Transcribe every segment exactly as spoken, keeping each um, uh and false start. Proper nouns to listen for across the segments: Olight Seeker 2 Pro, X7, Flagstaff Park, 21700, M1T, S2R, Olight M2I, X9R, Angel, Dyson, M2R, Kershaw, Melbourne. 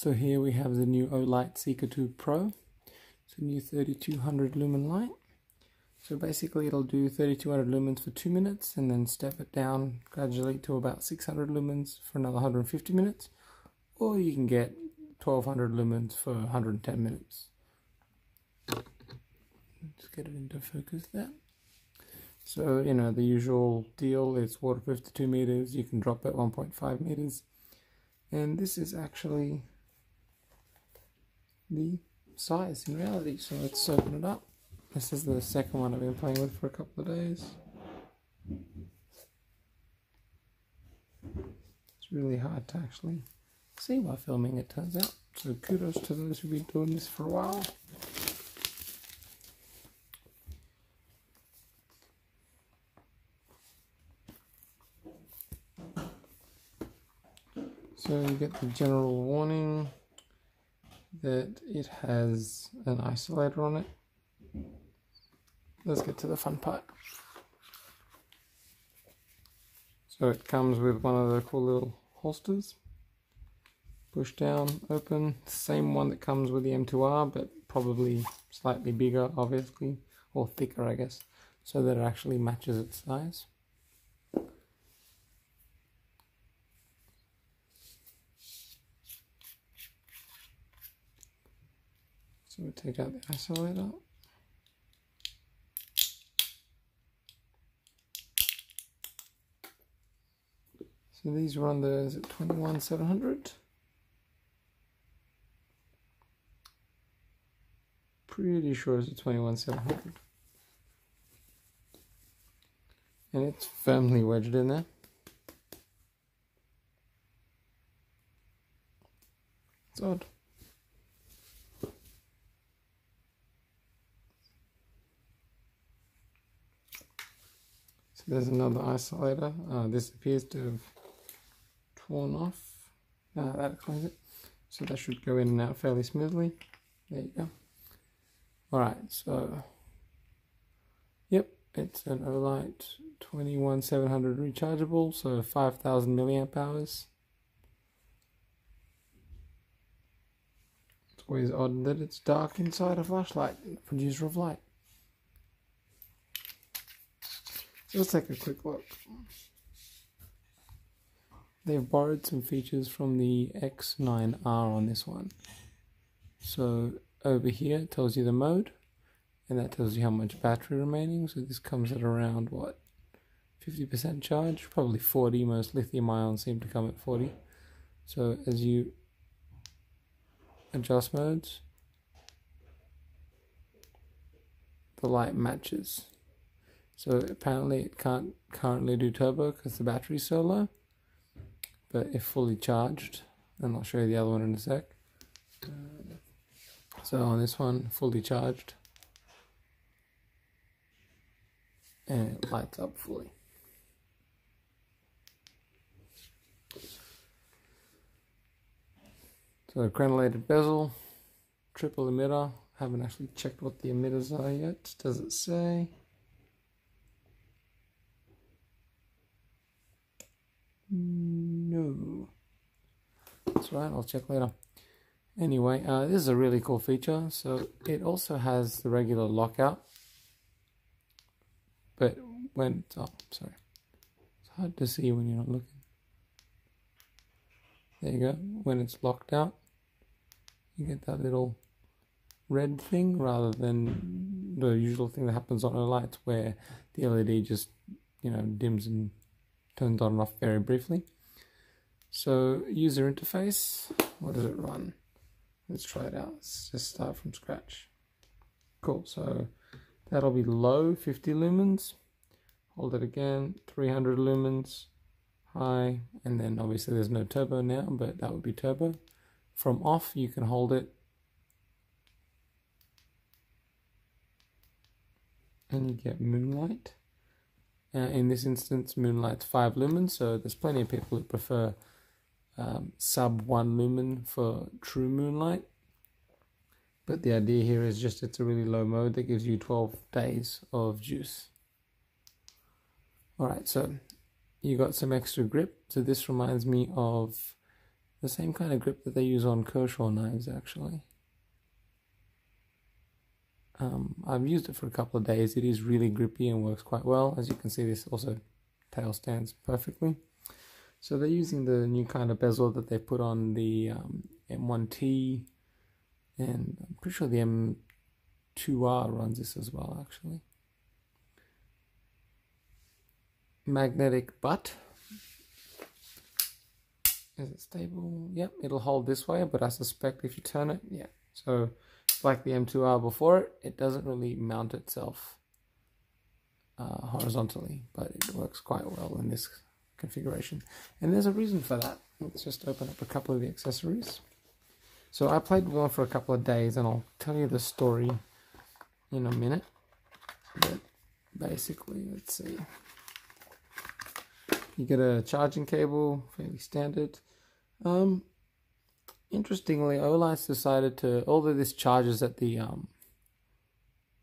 So here we have the new Olight Seeker two Pro. It's a new thirty-two hundred lumen light. So basically it'll do thirty-two hundred lumens for two minutes and then step it down gradually to about six hundred lumens for another one hundred fifty minutes. Or you can get twelve hundred lumens for one hundred ten minutes. Let's get it into focus there. So, you know, the usual deal is waterproof to two meters. You can drop it one point five meters. And this is actually the size in reality. So let's open it up. This is the second one I've been playing with for a couple of days. It's really hard to actually see while filming, it turns out. So kudos to those who've been doing this for a while. So you get the general warning that it has an isolator on it. Let's get to the fun part. So it comes with one of the cool little holsters. Push down, open. Same one that comes with the M two R, but probably slightly bigger, obviously, or thicker, I guess, so that it actually matches its size. So we take out the isolator. So these run the, is it twenty-one seven hundred? Pretty sure it's a twenty-one seven hundred. And it's firmly wedged in there. It's odd. So there's another isolator. Uh, this appears to have torn off. No, that explains it. So that should go in and out fairly smoothly. There you go. Alright, so, yep, it's an Olight twenty-one seven hundred rechargeable, so five thousand milliamp hours. It's always odd that it's dark inside a flashlight, producer of light. So let's take a quick look. They've borrowed some features from the X nine R on this one. So over here it tells you the mode, and that tells you how much battery remaining. So this comes at around, what, fifty percent charge, probably forty. Most lithium ions seem to come at forty. So as you adjust modes, the light matches. So apparently it can't currently do turbo because the battery's so low, but if fully charged, and I'll show you the other one in a sec. So on this one, fully charged, and it lights up fully. So crenellated bezel, triple emitter. Haven't actually checked what the emitters are yet. Does it say? No. That's right, I'll check later. Anyway, uh, this is a really cool feature. So it also has the regular lockout, but when it's oh, sorry, it's hard to see when you're not looking. There you go. When it's locked out, you get that little red thing rather than the usual thing that happens on Olight, where the L E D just you know dims and turns on and off very briefly. So user interface, what does it run? Let's try it out. Let's just start from scratch. Cool, so that'll be low, fifty lumens. Hold it again, three hundred lumens, high, and then obviously there's no turbo now, but that would be turbo. From off, you can hold it, and you get moonlight. Uh, in this instance, moonlight's five lumens, so there's plenty of people who prefer Um, sub one lumen for true moonlight, but the idea here is just it's a really low mode that gives you twelve days of juice. Alright, so you got some extra grip. So this reminds me of The same kind of grip that they use on Kershaw knives, actually. Um, I've used it for a couple of days. It is really grippy and works quite well. As you can see, this also tail stands perfectly. So they're using the new kind of bezel that they put on the um, M one T, and I'm pretty sure the M two R runs this as well, actually. Magnetic butt. Is it stable? Yep, it'll hold this way, but I suspect if you turn it, yeah. So, like the M two R before it, it doesn't really mount itself uh, horizontally, but it works quite well in this configuration. And there's a reason for that. Let's just open up a couple of the accessories. So I played with one for a couple of days, and I'll tell you the story in a minute. But basically, let's see. You get a charging cable, fairly standard. Um, interestingly, Olight's decided to, although this charges at the um,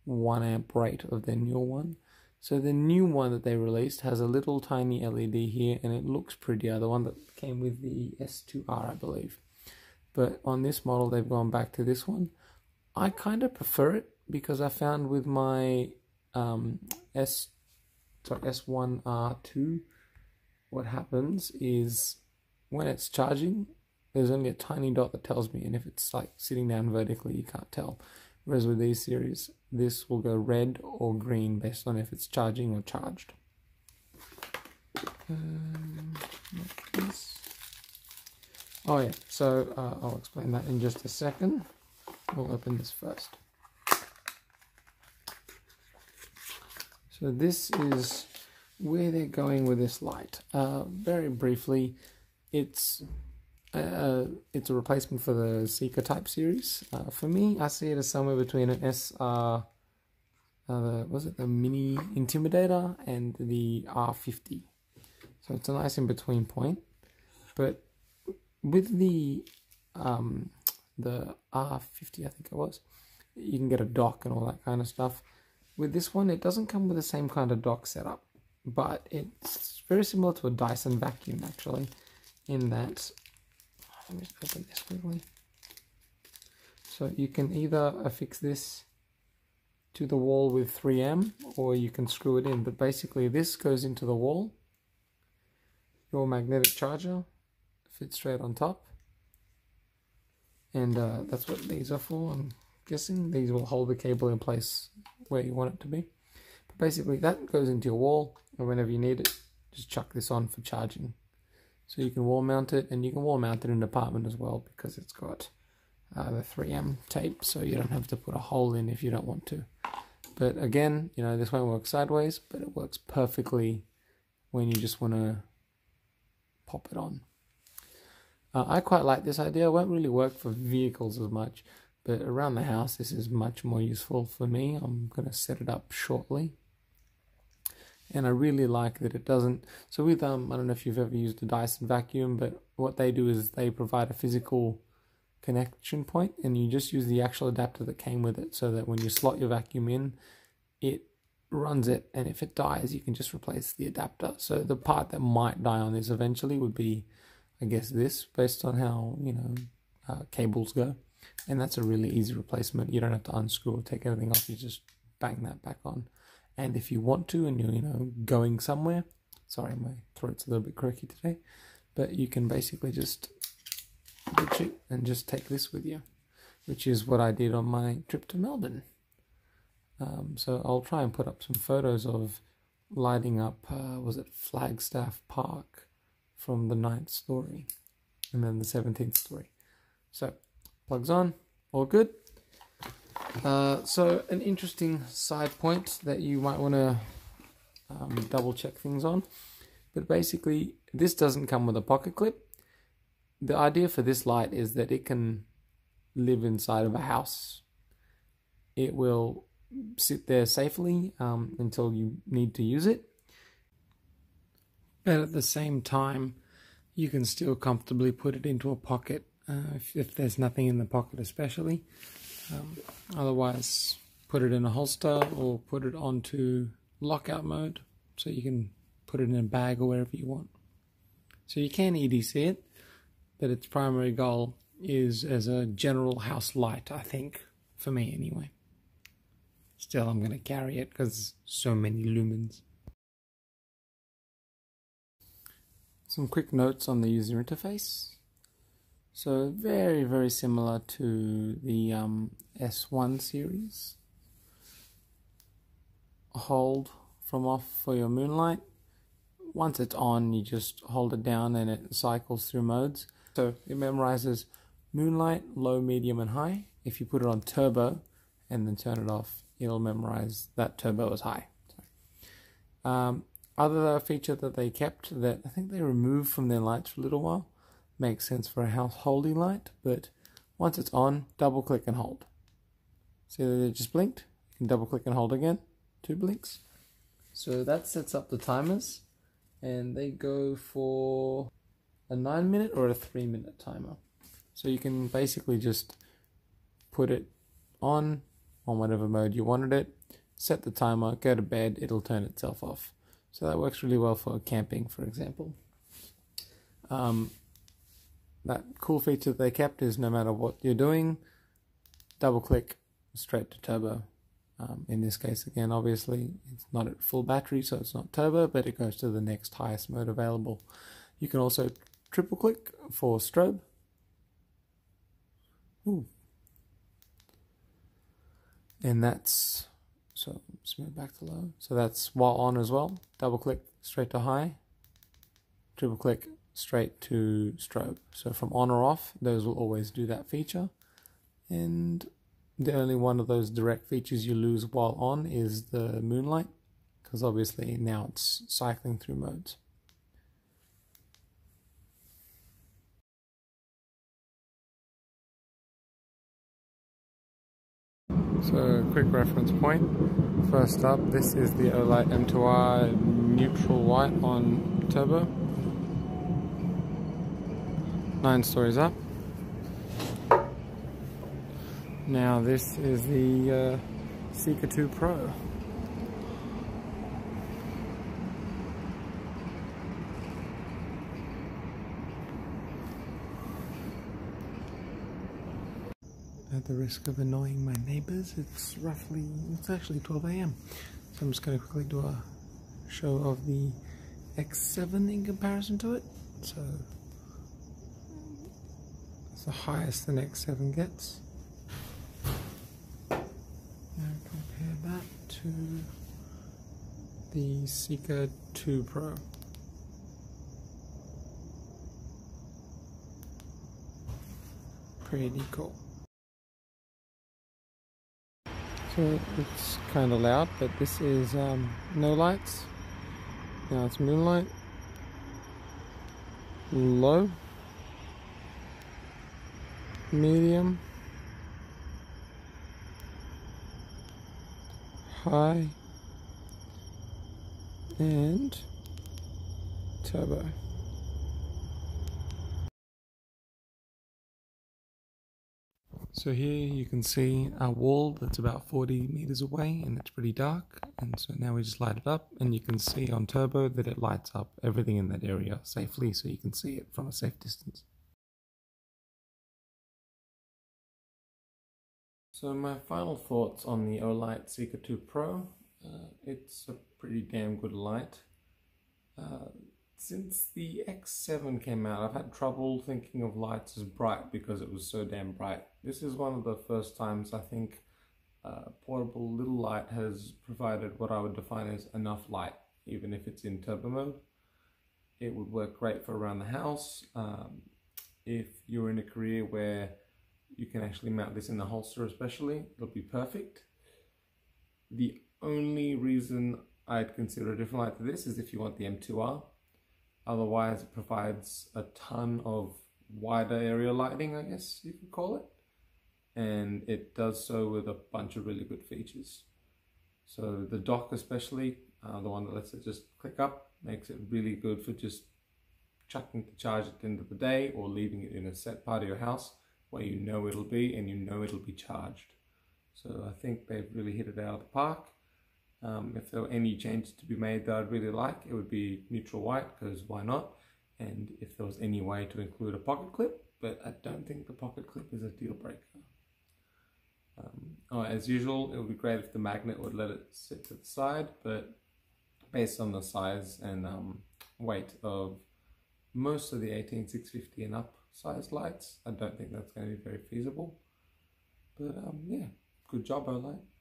one amp rate of their new one, so the new one that they released has a little tiny L E D here, and it looks prettier, the one that came with the S two R, I believe. But on this model, they've gone back to this one. I kind of prefer it because I found with my um, S, sorry, S one R two, what happens is when it's charging, there's only a tiny dot that tells me, and if it's like sitting down vertically, you can't tell. Whereas with these series, this will go red or green based on if it's charging or charged. Um, like this. Oh yeah, so uh, I'll explain that in just a second. We'll open this first. So this is where they're going with this light. Uh, very briefly, it's uh, it's a replacement for the Seeker type series. Uh, for me, I see it as somewhere between an S R, uh, the, was it the Mini Intimidator and the R fifty. So it's a nice in between point, but with the um, the R fifty, I think it was, you can get a dock and all that kind of stuff. With this one, it doesn't come with the same kind of dock setup, but it's very similar to a Dyson vacuum, actually, in that, let me just open this quickly. So you can either affix this to the wall with three M, or you can screw it in, but basically this goes into the wall, your magnetic charger fits straight on top, and uh, that's what these are for, I'm guessing. These will hold the cable in place where you want it to be. Basically, that goes into your wall, and whenever you need it, just chuck this on for charging. So you can wall mount it, and you can wall mount it in an apartment as well, because it's got uh, the three M tape, so you don't have to put a hole in if you don't want to. But again, you know, this won't work sideways, but it works perfectly when you just want to pop it on. Uh, I quite like this idea. It won't really work for vehicles as much, but around the house, this is much more useful for me. I'm going to set it up shortly. And I really like that it doesn't. So with um, I don't know if you've ever used a Dyson vacuum, but what they do is they provide a physical connection point, and you just use the actual adapter that came with it, so that when you slot your vacuum in, it runs it, and if it dies, you can just replace the adapter. So the part that might die on this eventually would be, I guess, this, based on how, you know, uh, cables go, and that's a really easy replacement. You don't have to unscrew or take anything off. You just bang that back on. And if you want to, and you're, you know, going somewhere, sorry, my throat's a little bit croaky today, but you can basically just ditch it and just take this with you, which is what I did on my trip to Melbourne. Um, so I'll try and put up some photos of lighting up, uh, was it Flagstaff Park from the ninth story, and then the seventeenth story. So plugs on, all good. Uh, so an interesting side point that you might want to um, double check things on, but basically this doesn't come with a pocket clip. The idea for this light is that it can live inside of a house. It will sit there safely um, until you need to use it, but at the same time you can still comfortably put it into a pocket, uh, if, if there's nothing in the pocket especially. Um, otherwise, put it in a holster or put it onto lockout mode, so you can put it in a bag or wherever you want. So you can E D C it, that its primary goal is as a general house light, I think, for me anyway. Still, I'm going to carry it because so many lumens. Some quick notes on the user interface. So very, very similar to the um, S one series. Hold from off for your moonlight. Once it's on, you just hold it down and it cycles through modes. So it memorizes moonlight, low, medium and high. If you put it on turbo and then turn it off, it'll memorize that turbo is high. Um, other feature that they kept that I think they removed from their lights for a little while, makes sense for a householding light, but once it's on, double click and hold. See that it just blinked? You can double click and hold again, two blinks. So that sets up the timers, and they go for a nine minute or a three minute timer. So you can basically just put it on, on whatever mode you wanted it, set the timer, go to bed, it'll turn itself off. So that works really well for camping, for example. Um, that cool feature that they kept is no matter what you're doing, double click straight to turbo. Um, in this case, again, obviously, it's not at full battery, so it's not turbo, but it goes to the next highest mode available. You can also triple click for strobe. Ooh. And that's, so smooth back to low. So that's while on as well. Double click straight to high. Triple click straight to strobe. So from on or off, those will always do that feature. And the only one of those direct features you lose while on is the moonlight, because obviously now it's cycling through modes. So, quick reference point. First up, this is the Olight M two I neutral white on turbo. Nine stories up. Now this is the uh, Seeker two Pro. At the risk of annoying my neighbors, it's roughly, it's actually twelve A M So I'm just going to quickly do a show of the X seven in comparison to it. So it's the highest the X seven gets. Now compare that to the Seeker two Pro. Pretty cool. So it's kind of loud, but this is um, no lights. Now it's moonlight, low, medium, high, and turbo. So here you can see a wall that's about forty meters away, and it's pretty dark, and so now we just light it up, and you can see on turbo that it lights up everything in that area safely, so you can see it from a safe distance. So my final thoughts on the Olight Seeker two Pro. Uh, it's a pretty damn good light. Uh, Since the X seven came out, I've had trouble thinking of lights as bright because it was so damn bright. This is one of the first times I think uh, portable little light has provided what I would define as enough light, even if it's in turbo mode. It would work great for around the house. Um, if you're in a career where you can actually mount this in the holster especially, it'll be perfect. The only reason I'd consider a different light for this is if you want the M two R. Otherwise, it provides a ton of wider area lighting, I guess you could call it. And it does so with a bunch of really good features. So the dock especially, uh, the one that lets it just click up, makes it really good for just chucking to charge at the end of the day or leaving it in a set part of your house where you know it'll be and you know it'll be charged. So I think they've really hit it out of the park. Um, if there were any changes to be made that I'd really like, it would be neutral white, because why not? and if there was any way to include a pocket clip, but I don't think the pocket clip is a deal breaker. Um, oh, as usual, it would be great if the magnet would let it sit to the side, but based on the size and um, weight of most of the eighteen six fifty and up size lights, I don't think that's going to be very feasible. But um, yeah, good job, Olight.